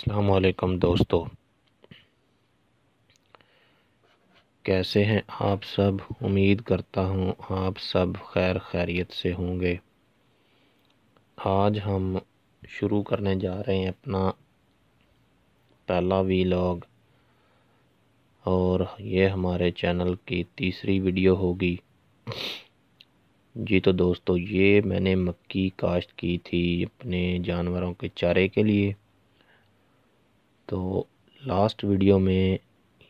अस्सलाम वालेकुम दोस्तों, कैसे हैं आप सब। उम्मीद करता हूं आप सब खैर खैरियत से होंगे। आज हम शुरू करने जा रहे हैं अपना पहला वीलॉग और ये हमारे चैनल की तीसरी वीडियो होगी। जी तो दोस्तों, ये मैंने मक्की काश्त की थी अपने जानवरों के चारे के लिए। तो लास्ट वीडियो में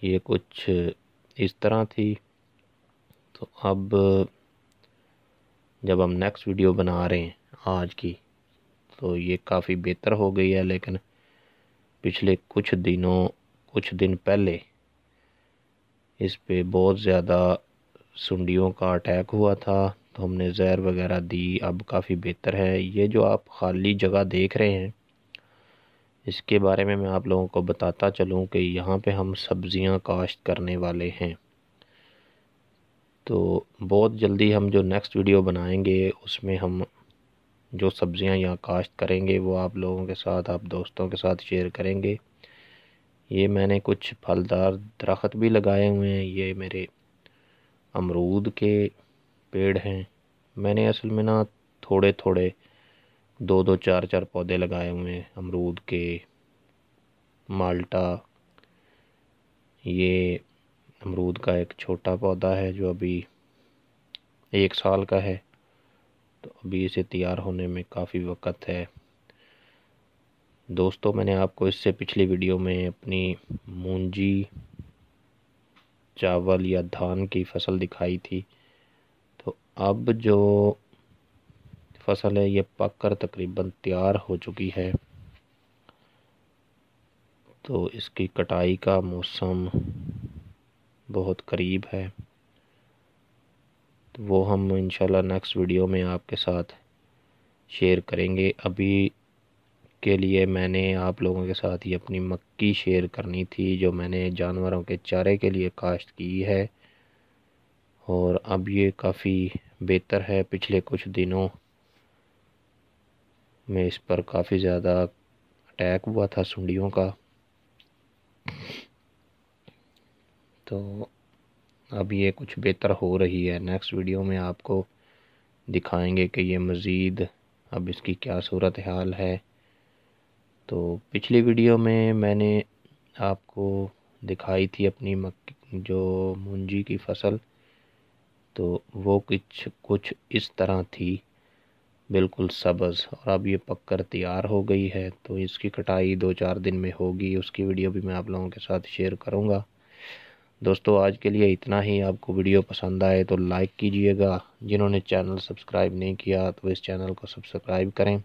ये कुछ इस तरह थी। तो अब जब हम नेक्स्ट वीडियो बना रहे हैं आज की, तो ये काफ़ी बेहतर हो गई है। लेकिन पिछले कुछ दिन पहले इस पे बहुत ज़्यादा सुंडियों का अटैक हुआ था, तो हमने जहर वगैरह दी। अब काफ़ी बेहतर है। ये जो आप खाली जगह देख रहे हैं, इसके बारे में मैं आप लोगों को बताता चलूं कि यहाँ पे हम सब्ज़ियाँ काश्त करने वाले हैं। तो बहुत जल्दी हम जो नेक्स्ट वीडियो बनाएंगे उसमें हम जो सब्ज़ियाँ यहाँ काश्त करेंगे वो आप लोगों के साथ, आप दोस्तों के साथ शेयर करेंगे। ये मैंने कुछ फलदार दरख्त भी लगाए हुए हैं। ये मेरे अमरूद के पेड़ हैं। मैंने असल में ना थोड़े थोड़े दो चार पौधे लगाए हुए हैं, अमरूद के, माल्टा। ये अमरूद का एक छोटा पौधा है जो अभी 1 साल का है, तो अभी इसे तैयार होने में काफ़ी वक्त है। दोस्तों, मैंने आपको इससे पिछली वीडियो में अपनी मूंजी, चावल या धान की फसल दिखाई थी। तो अब जो फसल है ये पककर तकरीबन तैयार हो चुकी है, तो इसकी कटाई का मौसम बहुत करीब है। तो वो हम इंशाल्लाह नेक्स्ट वीडियो में आपके साथ शेयर करेंगे। अभी के लिए मैंने आप लोगों के साथ ये अपनी मक्की शेयर करनी थी जो मैंने जानवरों के चारे के लिए काश्त की है, और अब ये काफ़ी बेहतर है। पिछले कुछ दिनों में इस पर काफ़ी ज़्यादा अटैक हुआ था सुंडियों का, तो अब ये कुछ बेहतर हो रही है। नेक्स्ट वीडियो में आपको दिखाएंगे कि ये मज़ीद अब इसकी क्या सूरत हाल है। तो पिछली वीडियो में मैंने आपको दिखाई थी अपनी मक्की जो मूंजी की फसल, तो वो कुछ इस तरह थी, बिल्कुल सब्ज़। और अब ये पककर तैयार हो गई है, तो इसकी कटाई 2-4 दिन में होगी। उसकी वीडियो भी मैं आप लोगों के साथ शेयर करूंगा। दोस्तों, आज के लिए इतना ही। आपको वीडियो पसंद आए तो लाइक कीजिएगा। जिन्होंने चैनल सब्सक्राइब नहीं किया तो इस चैनल को सब्सक्राइब करें।